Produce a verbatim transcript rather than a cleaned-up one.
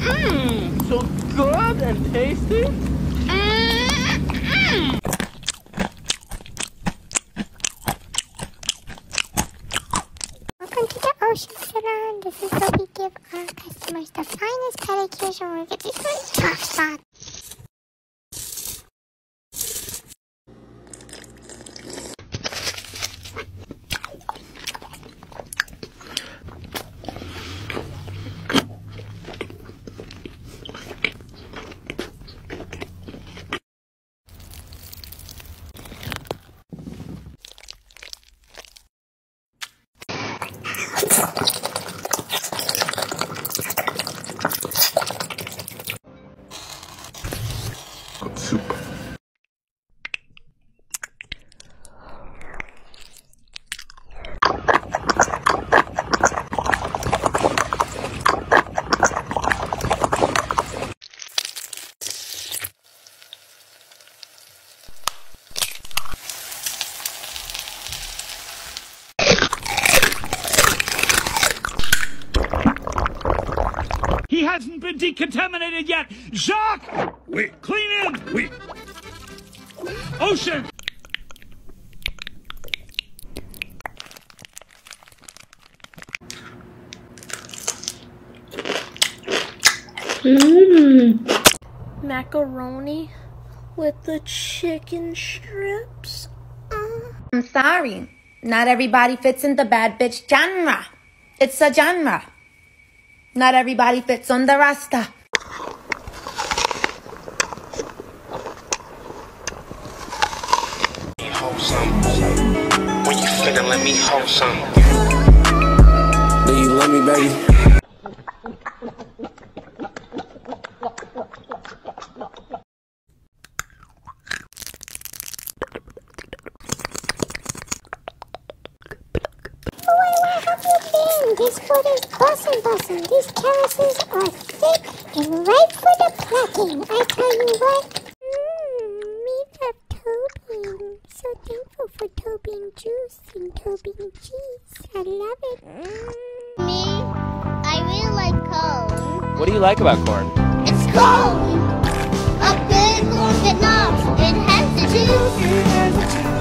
Mmm, so good and tasty. Mm-mm. Welcome to the Ocean Salon. This is where we give our customers the finest pedicures and we get these really top spots. Soup. He hasn't been decontaminated yet! Jacques! Wait. Clean in! Wait. Ocean! Mmm. Macaroni with the chicken strips. Mm. I'm sorry. Not everybody fits in the bad bitch genre. It's a genre. Not everybody fits on the Rasta. When you finna let me hold some? Do you love me, baby? Why have you been? This food is awesome, awesome. These terraces are thick and ripe for the plucking. I tell you what. For Toby and juice and Toby and cheese. I love it. Mm. Me, I really like corn. What do you like about corn? It's corn! A big corn, but not. It has the juice.